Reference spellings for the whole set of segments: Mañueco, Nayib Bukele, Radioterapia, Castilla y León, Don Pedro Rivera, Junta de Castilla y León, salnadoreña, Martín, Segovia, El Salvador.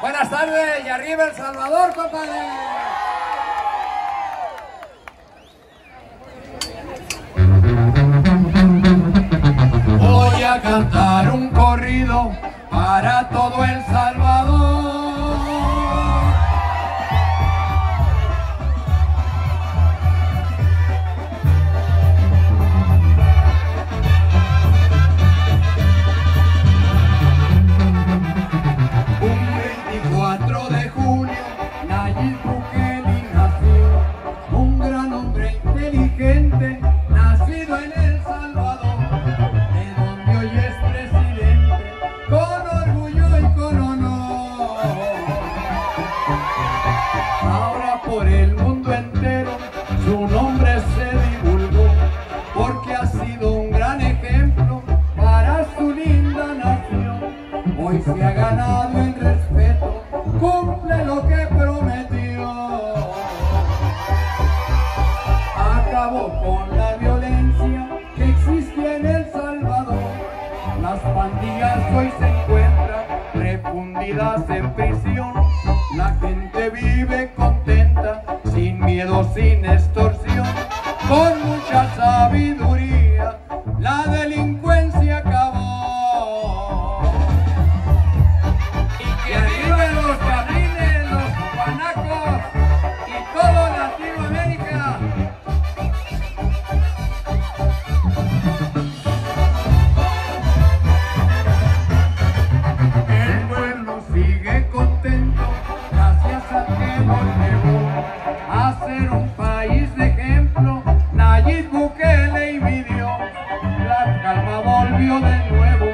Buenas tardes y arriba El Salvador, compadre. Voy a cantar un corrido para todo El Salvador. Nayib Bukele nació, un gran hombre inteligente, nacido en El Salvador, de donde hoy es presidente, con orgullo y con honor. Ahora por el mundo entero su nombre se divulgó, porque ha sido un gran ejemplo para su linda nación. Hoy se ha ganado el respeto, cumple lo que prometió. Acabó con la violencia que existe en El Salvador. Las pandillas hoy se encuentran refundidas en prisión. La gente vive contenta, sin miedo, sin extorsión. Con mucha sabiduría la delincuencia acabó. Y que viven los cabrines, los guanacos y todo Latinoamérica. El pueblo sigue contento gracias a que nos llevó a ser un país de ejemplo. Nayib Bukele invidió, la calma volvió de nuevo,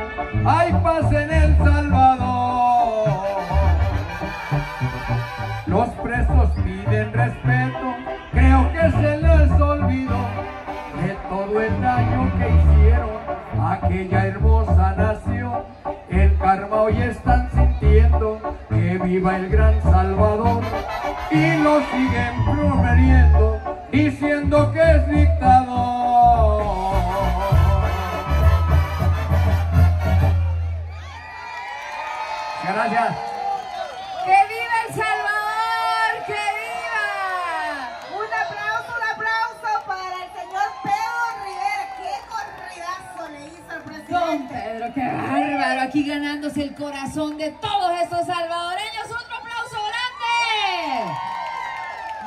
hay paz en El Salvador. Los presos piden respeto, creo que se les olvidó de todo el daño que hicieron a aquella hermosa nación. El karma hoy están sintiendo, que viva el gran Salvador, y lo siguen prometiendo, diciendo que es dictador. Gracias. ¡Que viva El Salvador! ¡Que viva! Un aplauso para el señor Pedro Rivera. ¡Qué corridazo le hizo el presidente! Don Pedro, qué bárbaro. Aquí ganándose el corazón de todos esos salvadoreños. ¡Otro aplauso grande!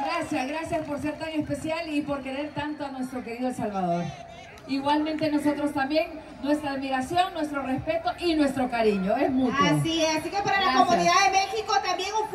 Gracias, gracias por ser tan especial y por querer tanto a nuestro querido El Salvador. Igualmente nosotros también, nuestra admiración, nuestro respeto y nuestro cariño, es mutuo. Así es, así que para la comunidad de México también un